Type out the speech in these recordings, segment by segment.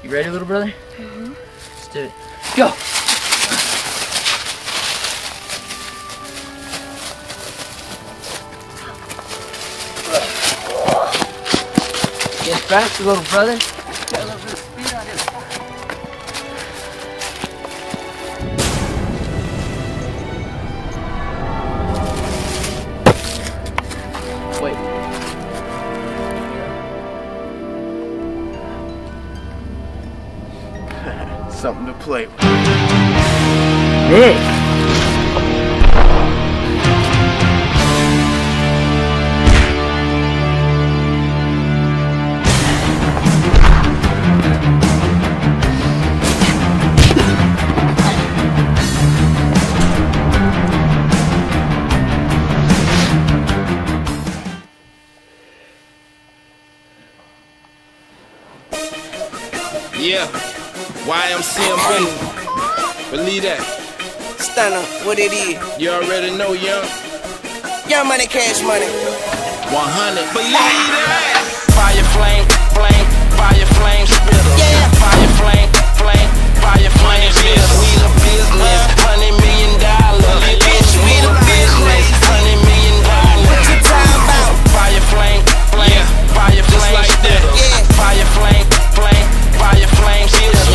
You ready, little brother? Mm-hmm. Let's do it. Go! Get back, little brother. Got a little bit of speed on his foot. Something to play with. Good. Yeah. YMCM winning. Believe that. Stand up, what it is. You already know, Young Money, Cash Money. 100. Believe that. Fire, flame, flame, fire, flame, spitter. Yeah. Fire, flame, flame, fire, flame, spitter. We the business, $100 million. Bitch, we the business, $100 million. What you talking about? Fire, flame, flame, fire, flame, spitter. Yeah. Fire, flame, flame, fire, flame, spitter.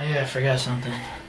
I forgot something.